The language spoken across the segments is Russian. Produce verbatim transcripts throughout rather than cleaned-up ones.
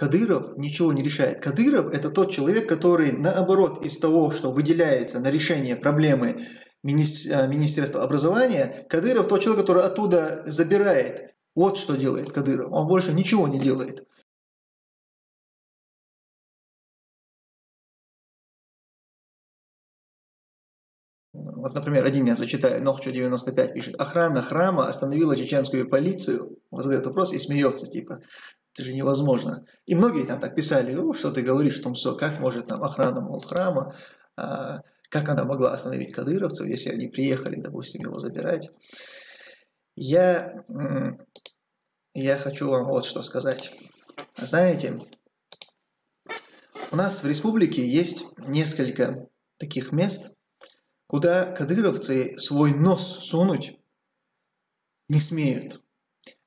Кадыров ничего не решает. Кадыров – это тот человек, который, наоборот, из того, что выделяется на решение проблемы Министерства образования, Кадыров – тот человек, который оттуда забирает. Вот что делает Кадыров. Он больше ничего не делает. Вот, например, один я зачитаю, Нохчо девяносто пять пишет. Охрана храма остановила чеченскую полицию. Вот задает вопрос и смеется, типа, это же невозможно. И многие там так писали, что ты говоришь, Тумсо, как может там охрана, мол, храма, а, как она могла остановить кадыровцев, если они приехали, допустим, его забирать. Я, я хочу вам вот что сказать. Знаете, у нас в республике есть несколько таких мест, куда кадыровцы свой нос сунуть не смеют.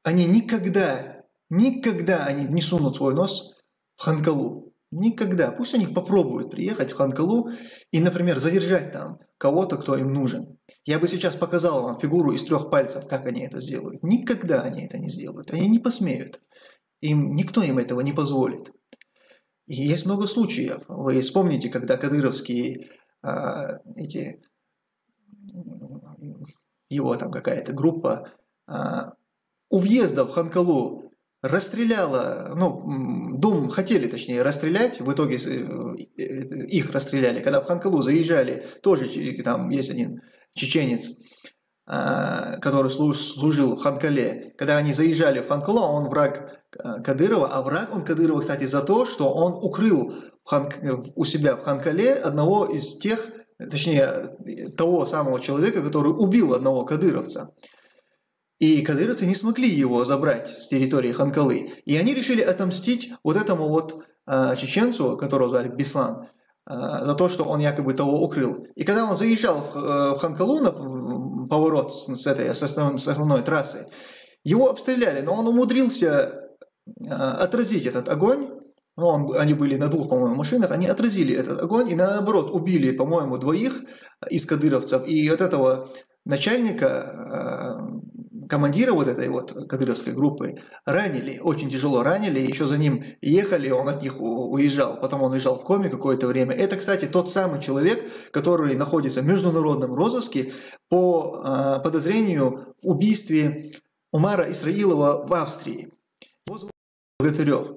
Они никогда, никогда они не сунут свой нос в Ханкалу. Никогда. Пусть они попробуют приехать в Ханкалу и, например, задержать там кого-то, кто им нужен. Я бы сейчас показал вам фигуру из трех пальцев, как они это сделают. Никогда они это не сделают. Они не посмеют. Им, никто им этого не позволит. И есть много случаев. Вы вспомните, когда кадыровские а, эти... его там какая-то группа а, у въезда в Ханкалу расстреляла, ну, дом хотели, точнее, расстрелять, в итоге их расстреляли. Когда в Ханкалу заезжали, тоже там есть один чеченец, а, который служил в Ханкале. Когда они заезжали в Ханкалу, он враг Кадырова, а враг он Кадырова, кстати, за то, что он укрыл Ханк... у себя в Ханкале одного из тех, точнее, того самого человека, который убил одного кадыровца. И кадыровцы не смогли его забрать с территории Ханкалы. И они решили отомстить вот этому вот а, чеченцу, которого звали Беслан, а, за то, что он якобы того укрыл. И когда он заезжал в, в Ханкалу на поворот с этой с основной, с основной трассы, его обстреляли, но он умудрился а, отразить этот огонь. Ну, он, они были на двух, по-моему, машинах, они отразили этот огонь и, наоборот, убили, по-моему, двоих из кадыровцев. И от этого начальника, э, командира вот этой вот кадыровской группы ранили, очень тяжело ранили, еще за ним ехали, он от них уезжал, потом он лежал в коме какое-то время. Это, кстати, тот самый человек, который находится в международном розыске по э, подозрению в убийстве Умара Исраилова в Австрии. Его зовут Багатырев.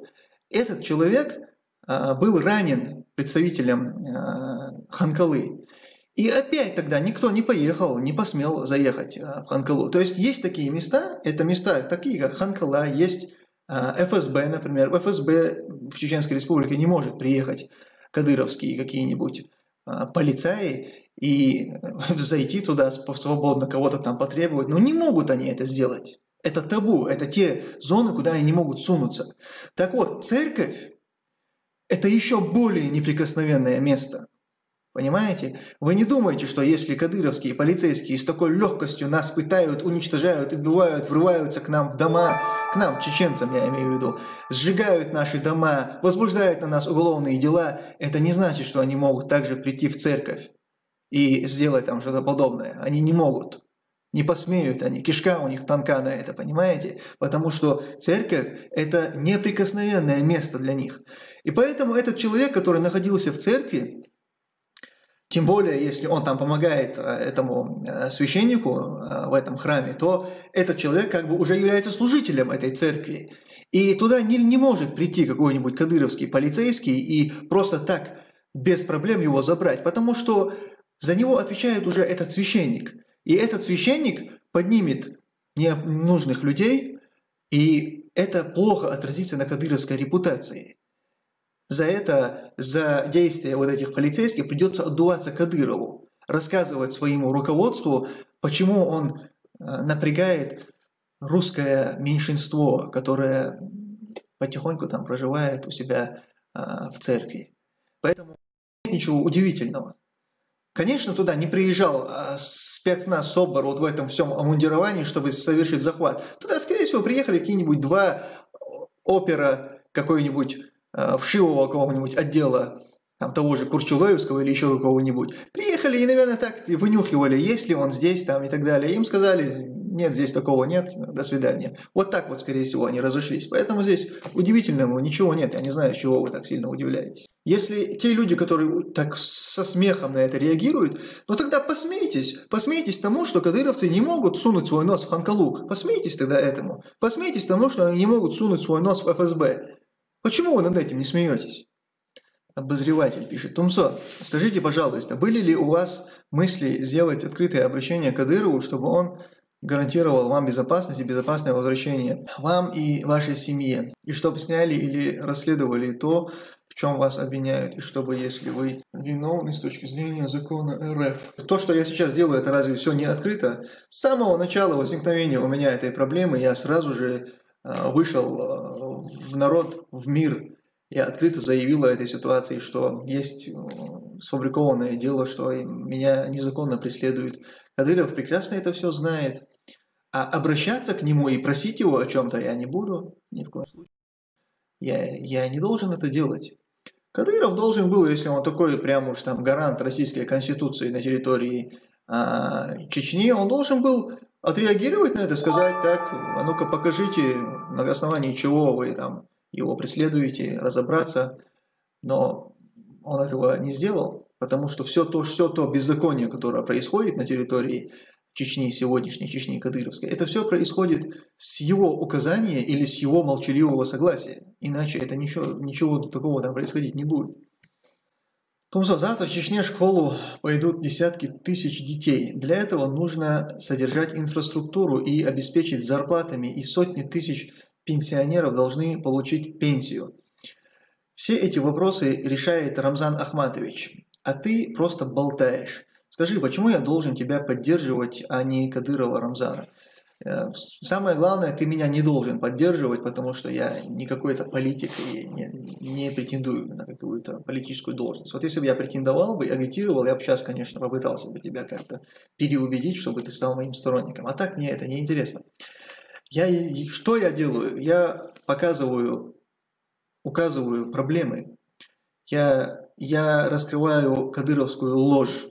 Этот человек а, был ранен представителем а, Ханкалы. И опять тогда никто не поехал, не посмел заехать а, в Ханкалу. То есть есть такие места, это места такие, как Ханкала, есть а, эф эс бэ, например. В эф эс бэ в Чеченской Республике не может приехать кадыровские какие-нибудь а, полицаи и зайти туда свободно, кого-то там потребовать. Но не могут они это сделать. Это табу, это те зоны, куда они не могут сунуться. Так вот, церковь – это еще более неприкосновенное место. Понимаете? Вы не думаете, что если кадыровские полицейские с такой легкостью нас пытают, уничтожают, убивают, врываются к нам в дома, к нам, чеченцам я имею в виду, сжигают наши дома, возбуждают на нас уголовные дела, это не значит, что они могут также прийти в церковь и сделать там что-то подобное. Они не могут. Не посмеют они, кишка у них тонка на это, понимаете? Потому что церковь – это неприкосновенное место для них. И поэтому этот человек, который находился в церкви, тем более, если он там помогает этому священнику в этом храме, то этот человек как бы уже является служителем этой церкви. И туда не, не может прийти какой-нибудь кадыровский полицейский и просто так, без проблем его забрать, потому что за него отвечает уже этот священник. И этот священник поднимет ненужных людей, и это плохо отразится на кадыровской репутации. За это, за действия вот этих полицейских придется отдуваться Кадырову, рассказывать своему руководству, почему он напрягает русское меньшинство, которое потихоньку там проживает у себя в церкви. Поэтому нет ничего удивительного. Конечно, туда не приезжал спецназ СОБР вот в этом всем омундировании, чтобы совершить захват. Туда, скорее всего, приехали какие-нибудь два опера какой-нибудь вшивого какого-нибудь отдела, там, того же Курчулоевского или еще какого-нибудь. Приехали и, наверное, так вынюхивали, есть ли он здесь там и так далее. Им сказали, нет, здесь такого нет, до свидания. Вот так вот, скорее всего, они разошлись. Поэтому здесь удивительного ничего нет. Я не знаю, с чего вы так сильно удивляетесь. Если те люди, которые так со смехом на это реагируют, ну тогда посмейтесь. Посмейтесь тому, что кадыровцы не могут сунуть свой нос в Ханкалу. Посмейтесь тогда этому. Посмейтесь тому, что они не могут сунуть свой нос в эф эс бэ. Почему вы над этим не смеетесь? Обозреватель пишет: Тумсо, скажите, пожалуйста, были ли у вас мысли сделать открытое обращение к Кадырову, чтобы он гарантировал вам безопасность и безопасное возвращение вам и вашей семье, и чтобы сняли или расследовали то, в чем вас обвиняют, и чтобы, если вы виновны с точки зрения закона эр эф. То, что я сейчас делаю, это разве все не открыто? С самого начала возникновения у меня этой проблемы я сразу же вышел в народ, в мир. Я открыто заявил о этой ситуации, что есть сфабрикованное дело, что меня незаконно преследуют. Кадыров прекрасно это все знает. А обращаться к нему и просить его о чем-то я не буду. Ни в коем случае. Я, я не должен это делать. Кадыров должен был, если он такой прям уж там гарант российской конституции на территории а, Чечни, он должен был отреагировать на это, сказать: так, а ну-ка покажите, на основании чего вы там его преследуете, разобраться. Но он этого не сделал, потому что все то, все то беззаконие, которое происходит на территории Чечни сегодняшней, Чечни кадыровской, это все происходит с его указания или с его молчаливого согласия. Иначе это ничего, ничего такого там происходить не будет. Тумсо, завтра в Чечне в школу пойдут десятки тысяч детей. Для этого нужно содержать инфраструктуру и обеспечить зарплатами, и сотни тысяч пенсионеров должны получить пенсию. Все эти вопросы решает Рамзан Ахматович, а ты просто болтаешь. Скажи, почему я должен тебя поддерживать, а не Кадырова Рамзана? Самое главное, ты меня не должен поддерживать, потому что я не какой-то политик и не, не претендую на какую-то политическую должность. Вот если бы я претендовал бы, агитировал, я бы сейчас, конечно, попытался бы тебя как-то переубедить, чтобы ты стал моим сторонником. А так мне это не интересно. Я, что я делаю? Я показываю, указываю проблемы. Я, я раскрываю кадыровскую ложь.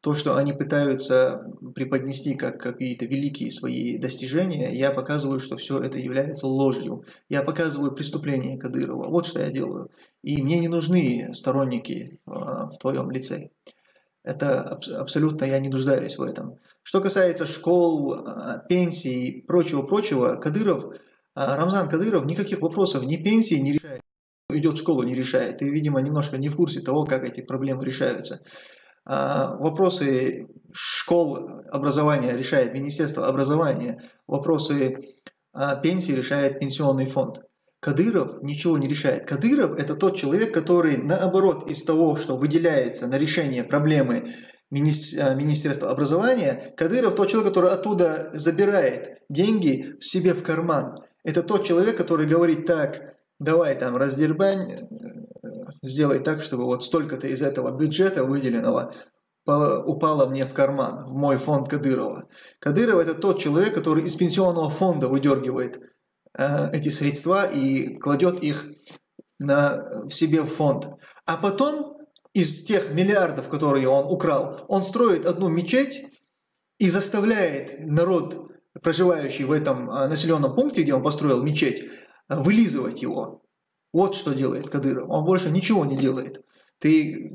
То, что они пытаются преподнести как какие-то великие свои достижения, я показываю, что все это является ложью. Я показываю преступление Кадырова. Вот что я делаю. И мне не нужны сторонники в твоем лице. Это абсолютно я не нуждаюсь в этом. Что касается школ, пенсий и прочего-прочего, Кадыров, Рамзан Кадыров никаких вопросов ни пенсии не решает, идет в школу не решает. Ты, видимо, немножко не в курсе того, как эти проблемы решаются. Вопросы школ, образования решает Министерство образования, вопросы пенсии решает Пенсионный фонд. Кадыров ничего не решает. Кадыров – это тот человек, который, наоборот, из того, что выделяется на решение проблемы Министерства образования, Кадыров – тот человек, который оттуда забирает деньги в себе в карман. Это тот человек, который говорит: так, давай там раздербань, сделай так, чтобы вот столько-то из этого бюджета выделенного упало мне в карман, в мой фонд Кадырова. Кадыров – это тот человек, который из Пенсионного фонда выдергивает эти средства и кладет их на, в себе в фонд. А потом из тех миллиардов, которые он украл, он строит одну мечеть и заставляет народ, проживающий в этом населенном пункте, где он построил мечеть, вылизывать его. Вот что делает Кадыров. Он больше ничего не делает. Ты,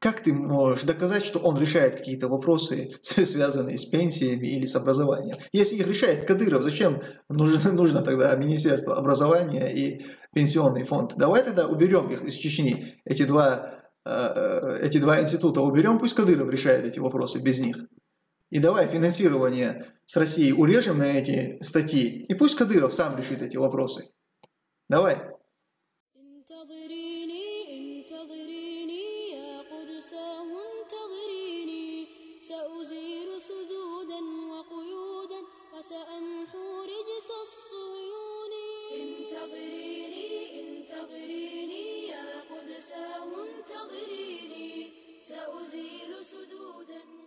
как ты можешь доказать, что он решает какие-то вопросы, связанные с пенсиями или с образованием? Если их решает Кадыров, зачем нужно, нужно тогда Министерство образования и Пенсионный фонд? Давай тогда уберем их из Чечни, эти два, э, эти два института уберем, пусть Кадыров решает эти вопросы без них. И давай финансирование с Россией урежем на эти статьи, и пусть Кадыров сам решит эти вопросы. Давай. سأمحو رجس الصهيون انتظريني انتظريني يا قدساه انتظريني سأزيل سدودا